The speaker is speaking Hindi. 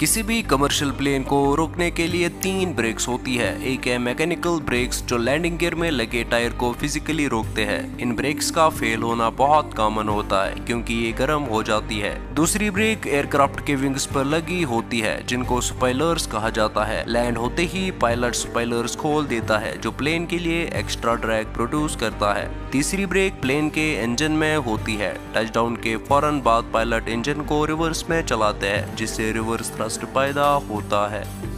किसी भी कमर्शियल प्लेन को रोकने के लिए 3 ब्रेक्स होती है। एक है मैकेनिकल ब्रेक्स जो लैंडिंग गियर में लगे टायर को फिजिकली रोकते हैं। इन ब्रेक्स का फेल होना बहुत कॉमन होता है क्योंकि ये गर्म हो जाती है। दूसरी ब्रेक एयरक्राफ्ट के विंग्स पर लगी होती है जिनको स्पॉयलर्स कहा जाता है। लैंड होते ही पायलट स्पॉयलर्स खोल देता है जो प्लेन के लिए एक्स्ट्रा ड्रैग प्रोड्यूस करता है। तीसरी ब्रेक प्लेन के इंजन में होती है। टचडाउन के फौरन बाद पायलट इंजन को रिवर्स में चलाते हैं जिससे रिवर्स थ्रस्ट पैदा होता है।